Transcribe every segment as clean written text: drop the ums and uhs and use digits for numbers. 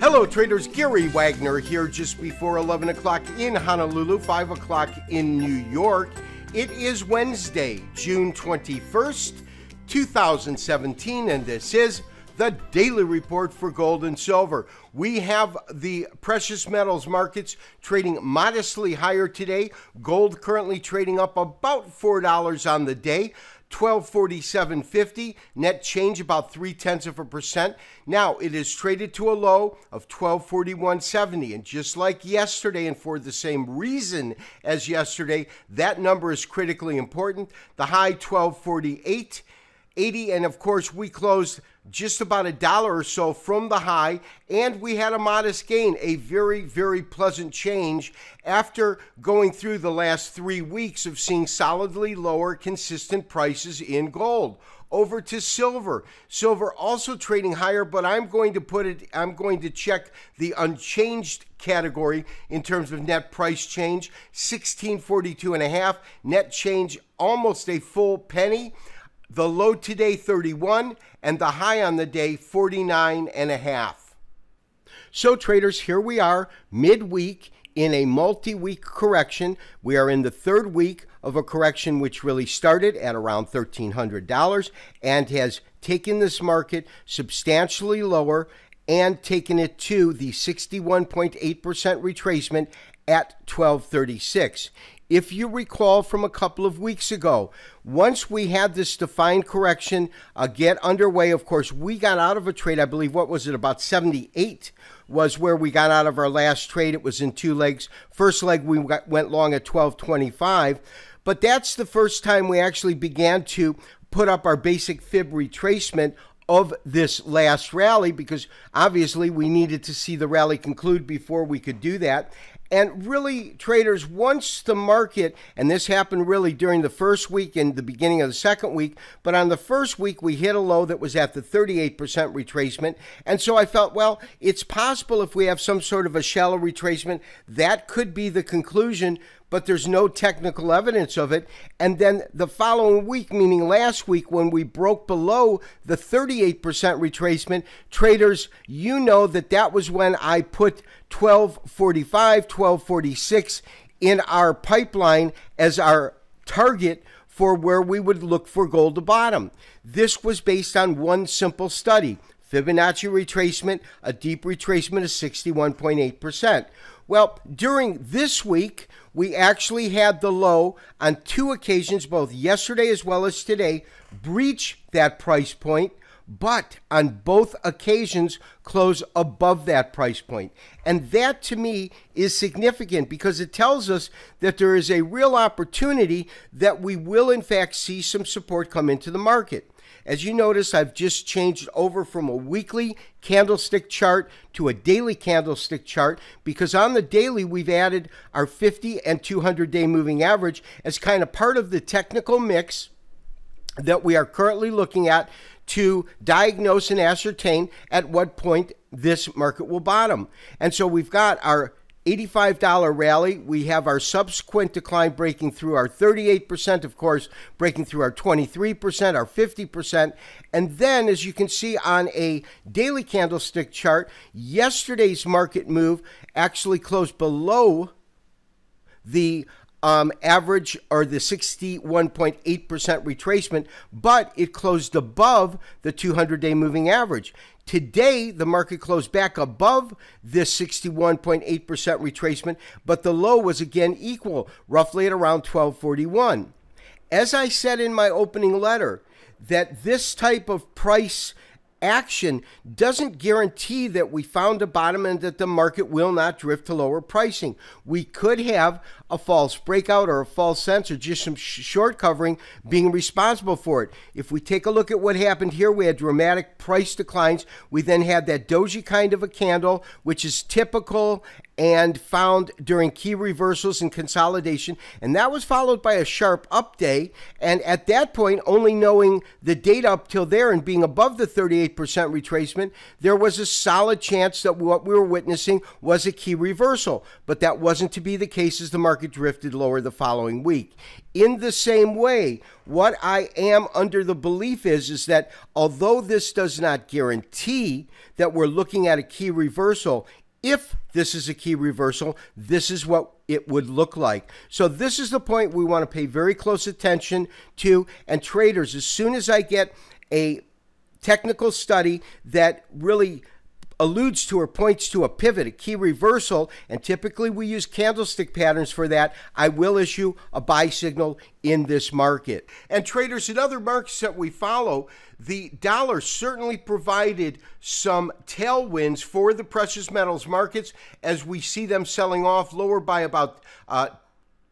Hello traders, Gary Wagner here just before 11 o'clock in Honolulu, 5 o'clock in New York. It is Wednesday, June 21st, 2017, and this is the daily report for gold and silver. We have the precious metals markets trading modestly higher today. Gold currently trading up about $4 on the day, 1247.50, net change about 0.3%. Now it is traded to a low of 1241.70, and just like yesterday, and for the same reason as yesterday, that number is critically important. The high 1248.80, and of course we closed just about a dollar or so from the high, and we had a modest gain, a very, very pleasant change after going through the last 3 weeks of seeing solidly lower consistent prices in gold. Over to silver. Silver also trading higher, but I'm going to check the unchanged category in terms of net price change, 1642.5, net change almost a full penny. The low today, 31, and the high on the day, 49.5. So traders, here we are midweek in a multi-week correction. We are in the third week of a correction which really started at around $1,300 and has taken this market substantially lower and taken it to the 61.8% retracement at 1236. If you recall from a couple of weeks ago, once we had this defined correction get underway, of course, we got out of a trade, I believe, what was it, about 78 was where we got out of our last trade. It was in two legs. First leg, we went long at 1225, but that's the first time we actually began to put up our basic fib retracement of this last rally, because obviously we needed to see the rally conclude before we could do that. And really, traders, once the market, and this happened really during the first week and the beginning of the second week, but on the first week, we hit a low that was at the 38% retracement. And so I felt, well, it's possible if we have some sort of a shallow retracement, that could be the conclusion, but there's no technical evidence of it. And then the following week, meaning last week, when we broke below the 38% retracement, traders, you know that was when I put 1245, 1246 in our pipeline as our target for where we would look for gold to bottom. This was based on one simple study, Fibonacci retracement, a deep retracement of 61.8%. Well, during this week, we actually had the low on two occasions, both yesterday as well as today, breach that price point, but on both occasions close above that price point. And that to me is significant, because it tells us that there is a real opportunity that we will in fact see some support come into the market. As you notice, I've just changed over from a weekly candlestick chart to a daily candlestick chart, because on the daily we've added our 50 and 200 day moving average as kind of part of the technical mix that we are currently looking at to diagnose and ascertain at what point this market will bottom. And so we've got our $85 rally. We have our subsequent decline breaking through our 38%, of course, breaking through our 23%, our 50%. And then, as you can see on a daily candlestick chart, yesterday's market move actually closed below the average, or the 61.8% retracement, but it closed above the 200-day moving average. Today, the market closed back above this 61.8% retracement, but the low was again equal, roughly at around 1241. As I said in my opening letter, that this type of price action doesn't guarantee that we found a bottom and that the market will not drift to lower pricing. We could have a false breakout or a false sense, or just some short covering being responsible for it. If we take a look at what happened here, we had dramatic price declines. We then had that doji kind of a candle, which is typical and found during key reversals and consolidation. And that was followed by a sharp up day. And at that point, only knowing the data up till there and being above the 38% retracement, there was a solid chance that what we were witnessing was a key reversal. But that wasn't to be the case, as the market market drifted lower the following week. In the same way, what I am under the belief is that although this does not guarantee that we're looking at a key reversal, if this is a key reversal, this is what it would look like. So this is the point we want to pay very close attention to. And traders, as soon as I get a technical study that really alludes to or points to a pivot, a key reversal, and typically we use candlestick patterns for that, I will issue a buy signal in this market. And traders, in other markets that we follow, the dollar certainly provided some tailwinds for the precious metals markets as we see them selling off lower by about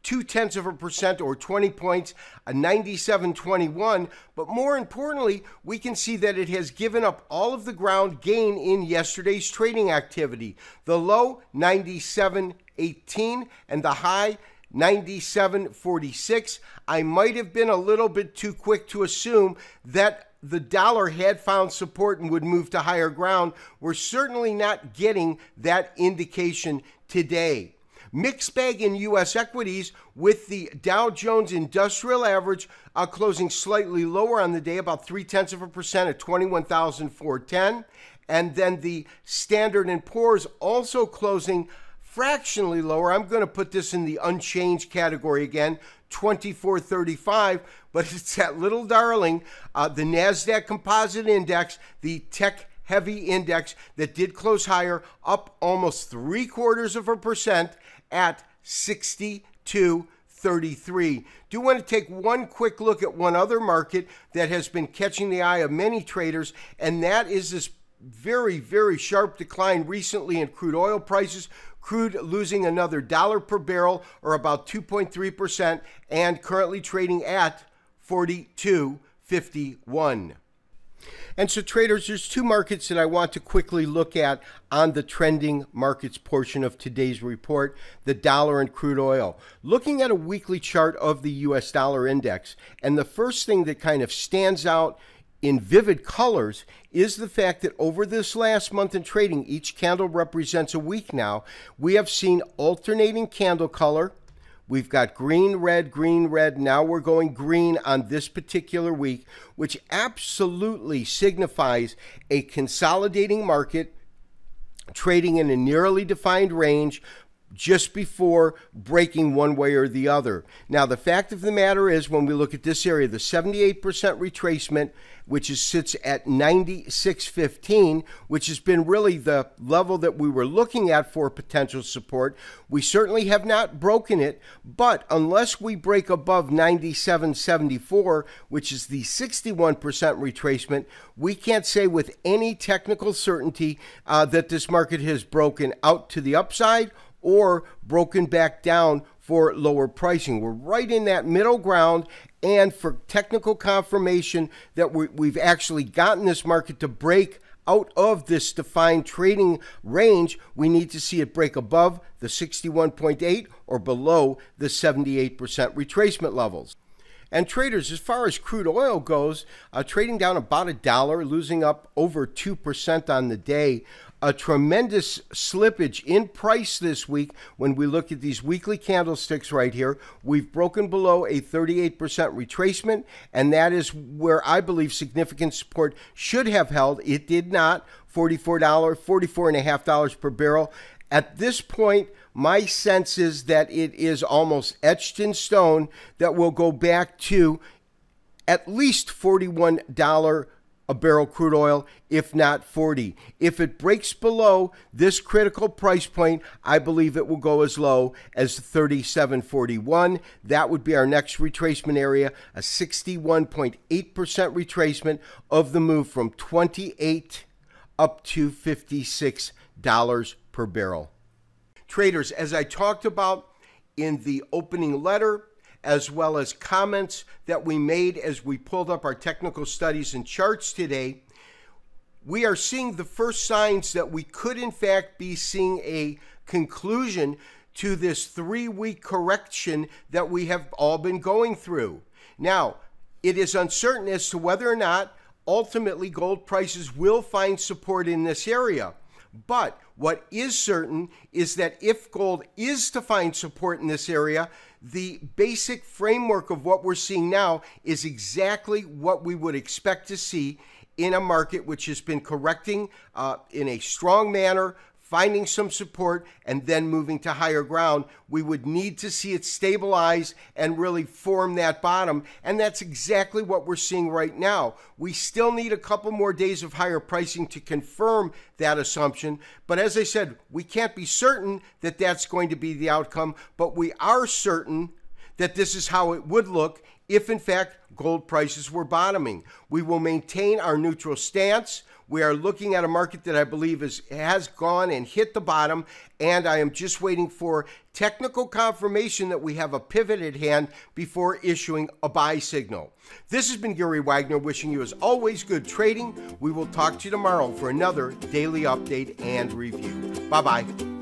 0.2% or 20 points, a 97.21. But more importantly, we can see that it has given up all of the ground gain in yesterday's trading activity. The low, 97.18, and the high, 97.46. I might have been a little bit too quick to assume that the dollar had found support and would move to higher ground. We're certainly not getting that indication today. Mixed bag in U.S. equities, with the Dow Jones Industrial Average closing slightly lower on the day, about 0.3% at 21,410. And then the Standard & Poor's also closing fractionally lower. I'm going to put this in the unchanged category again, 2435, but it's that little darling, the NASDAQ Composite Index, the tech heavy index, that did close higher, up almost 0.75% at 62.33. Do want to take one quick look at one other market that has been catching the eye of many traders, and that is this very, very sharp decline recently in crude oil prices. Crude losing another dollar per barrel, or about 2.3%, and currently trading at 42.51. And so, traders, there's two markets that I want to quickly look at on the trending markets portion of today's report, the dollar and crude oil. Looking at a weekly chart of the U.S. dollar index, and the first thing that kind of stands out in vivid colors is the fact that over this last month in trading, each candle represents a week now, we have seen alternating candle color. We've got green, red. Now we're going green on this particular week, which absolutely signifies a consolidating market trading in a nearly defined range just before breaking one way or the other. Now, the fact of the matter is, when we look at this area, the 78% retracement, which sits at 96.15, which has been really the level that we were looking at for potential support. We certainly have not broken it, but unless we break above 97.74, which is the 61% retracement, we can't say with any technical certainty that this market has broken out to the upside or broken back down for lower pricing. We're right in that middle ground, and for technical confirmation that we've actually gotten this market to break out of this defined trading range, we need to see it break above the 61.8 or below the 78% retracement levels. And traders, as far as crude oil goes, trading down about $1, losing up over 2% on the day. A tremendous slippage in price this week. When we look at these weekly candlesticks right here, we've broken below a 38% retracement, and that is where I believe significant support should have held. It did not. $44.5 per barrel. At this point, my sense is that it is almost etched in stone that we'll go back to at least $41 a barrel crude oil, if not 40. If it breaks below this critical price point, I believe it will go as low as 37.41. That would be our next retracement area, a 61.8% retracement of the move from $28 up to $56 per barrel. Traders, as I talked about in the opening letter, as well as comments that we made as we pulled up our technical studies and charts today, we are seeing the first signs that we could in fact be seeing a conclusion to this three-week correction that we have all been going through. Now, it is uncertain as to whether or not ultimately gold prices will find support in this area, But what is certain is that if gold is to find support in this area, the basic framework of what we're seeing now is exactly what we would expect to see in a market which has been correcting in a strong manner, finding some support, and then moving to higher ground. We would need to see it stabilize and really form that bottom, and that's exactly what we're seeing right now. We still need a couple more days of higher pricing to confirm that assumption, but as I said, we can't be certain that that's going to be the outcome, but we are certain that this is how it would look if, in fact, gold prices were bottoming. We will maintain our neutral stance. We are looking at a market that I believe has gone and hit the bottom, and I am just waiting for technical confirmation that we have a pivot at hand before issuing a buy signal. This has been Gary Wagner wishing you, as always, good trading. We will talk to you tomorrow for another daily update and review. Bye-bye.